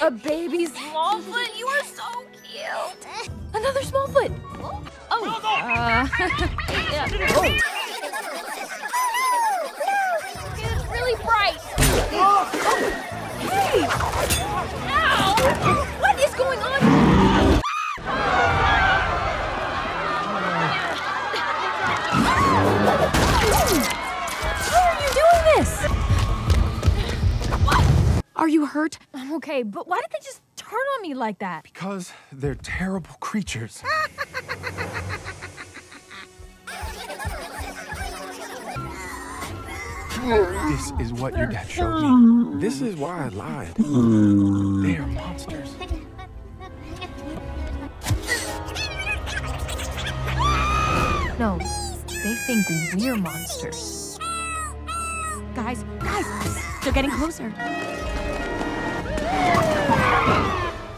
A baby Smallfoot? You are so cute! Another Smallfoot! Oh! Yeah. It's really bright! Hey! Ow! What is going on? How are you doing this? Are you hurt? I'm okay, but why did they just turn on me like that? Because they're terrible creatures. This is what your dad showed me. This is why I lied. They are monsters. No, they think we're monsters. Guys, they're getting closer.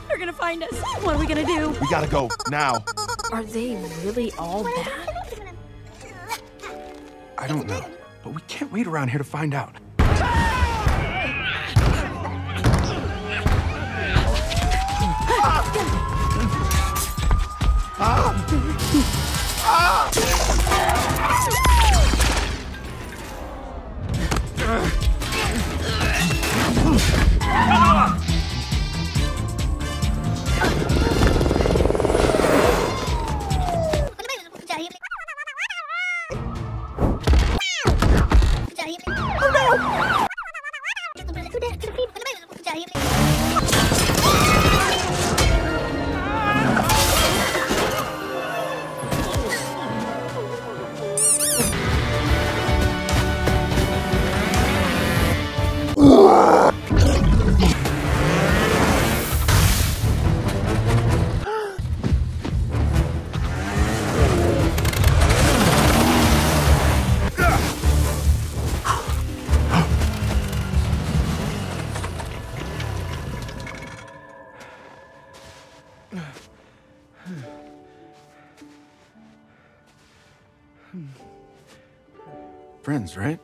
They're gonna find us. What are we gonna do? We gotta go, now. Are they really all bad? I don't know, but we can't wait around here to find out. Friends, right?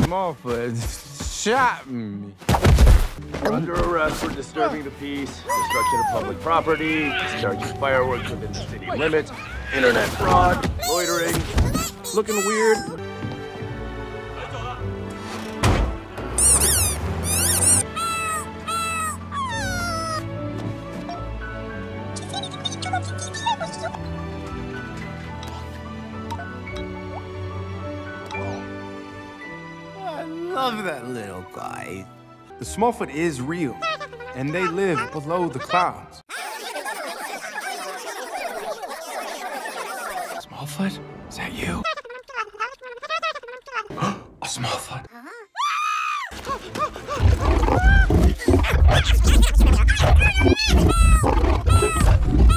Smallfoot shot me. We're under arrest for disturbing the peace, destruction of public property, discharging fireworks within the city limits, internet fraud, loitering, looking weird. I love that little guy. The Smallfoot is real, and they live below the clouds. Smallfoot? Is that you? A Smallfoot.